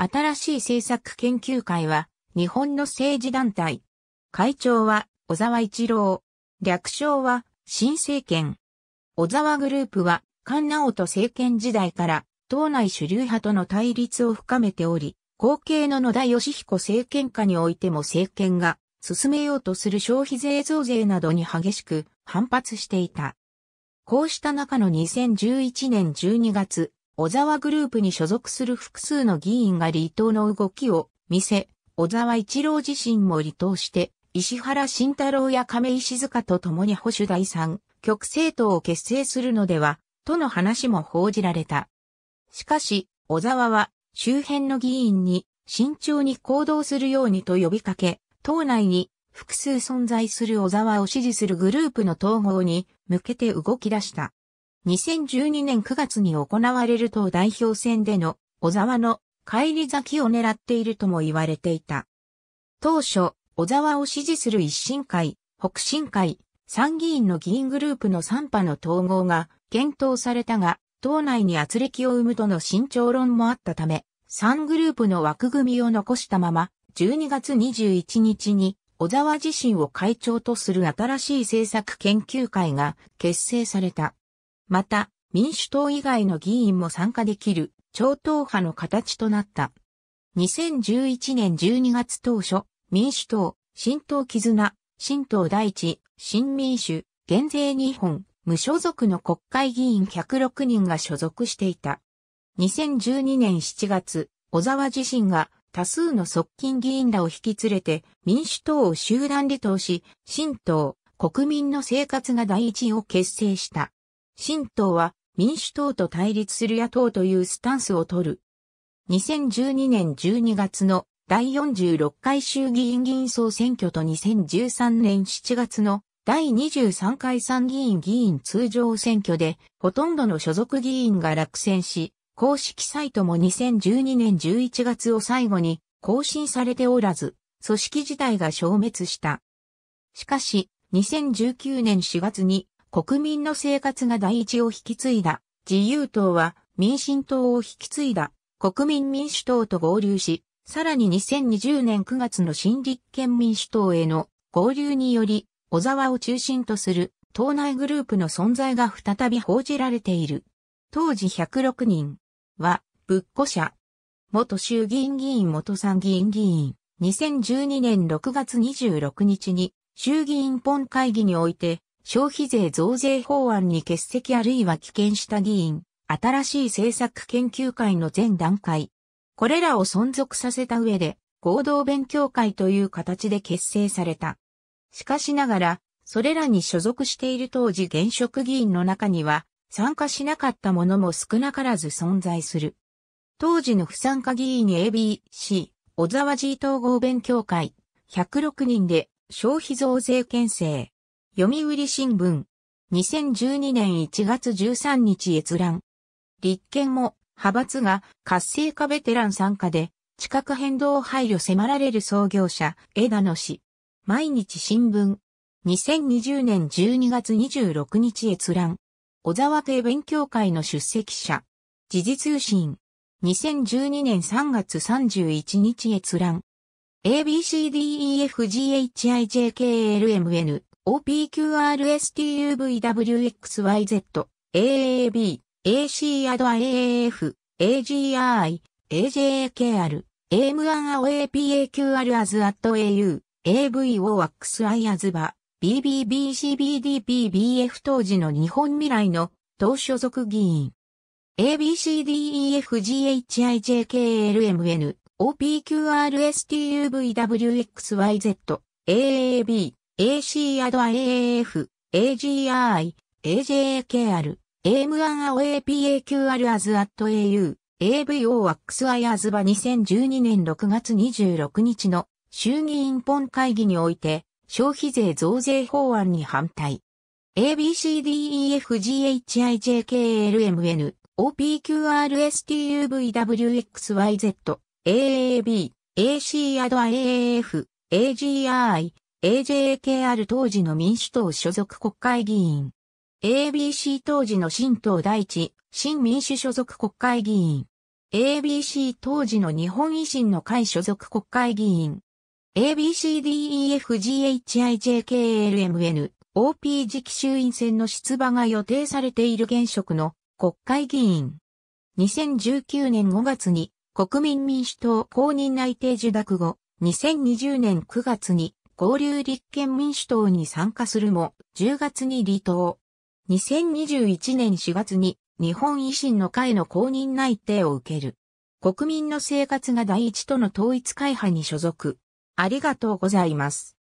新しい政策研究会は、日本の政治団体。会長は、小沢一郎。略称は、新政権。小沢グループは、菅直人政権時代から、党内主流派との対立を深めており、後継の野田佳彦政権下においても政権が進めようとする消費税増税などに激しく反発していた。こうした中の2011年12月、小沢グループに所属する複数の議員が離党の動きを見せ、小沢一郎自身も離党して、石原慎太郎や亀井静香と共に保守第三極政党を結成するのでは、との話も報じられた。しかし、小沢は、周辺の議員に慎重に行動するようにと呼びかけ、党内に複数存在する小沢を支持するグループの統合に向けて動き出した。2012年9月に行われる党代表選での小沢の返り咲きを狙っているとも言われていた。当初、小沢を支持する一新会、北新会、参議院の議員グループの3派の統合が検討されたが、党内に軋轢を生むとの慎重論もあったため、3グループの枠組みを残したまま、12月21日に小沢自身を会長とする新しい政策研究会が結成された。また、民主党以外の議員も参加できる超党派の形となった。2011年12月当初、民主党、新党絆、新党第一、新民主、減税日本、無所属の国会議員106人が所属していた。2012年7月、小沢自身が多数の側近議員らを引き連れて民主党を集団離党し、新党、国民の生活が第一を結成した。新党は民主党と対立する野党というスタンスを取る。2012年12月の第46回衆議院議員総選挙と2013年7月の第23回参議院議員通常選挙で、ほとんどの所属議員が落選し、公式サイトも2012年11月を最後に更新されておらず、組織自体が消滅した。しかし、2019年4月に国民の生活が第一を引き継いだ、自由党は民進党を引き継いだ、国民民主党と合流し、さらに2020年9月の新立憲民主党への合流により、小沢を中心とする党内グループの存在が再び報じられている。当時106人は、ぶっこ者。元衆議院議員元参議院議員。2012年6月26日に衆議院本会議において消費税増税法案に欠席あるいは棄権した議員。新しい政策研究会の前段階。これらを存続させた上で合同勉強会という形で結成された。しかしながら、それらに所属している当時現職議員の中には、参加しなかった者も少なからず存在する。当時の不参加議員 ABC、小沢 G 統合勉強会、106人で消費増税県政。読売新聞、2012年1月13日閲覧。立憲も、派閥が活性化ベテラン参加で、地殻変動配慮迫られる創業者、枝野氏。毎日新聞。2020年12月26日閲覧。小沢系勉強会の出席者。時事通信。2012年3月31日閲覧。ABCDEFGHIJKLMN、OPQRSTUVWXYZ、AAB、AC アド AAF、AGI、AJKR、AM1AOAPAQR アズアット AU。AVOXI アズバ、BBBCBDPBF 当時の日本未来の党所属議員。ABCDEFGHIJKLMN、OPQRSTUVWXYZ、AAB、AC アド AAF、AGI、AJKR、AM1AOAPAQR アズアット AU、AVOXI アズバ2012年6月26日の衆議院本会議において消費税増税法案に反対。ABCDEFGHIJKLMN、OPQRSTUVWXYZ、AAB、AC アド AAF、AGI、AJKR 当時の民主党所属国会議員。ABC 当時の新党第一、新民主所属国会議員。ABC 当時の日本維新の会所属国会議員。ABCDEFGHIJKLMNOP 次期衆院選の出馬が予定されている現職の国会議員。2019年5月に国民民主党公認内定受諾後、2020年9月に合流立憲民主党に参加するも、10月に離党。2021年4月に日本維新の会の公認内定を受ける。国民の生活が第一との統一会派に所属。ありがとうございます。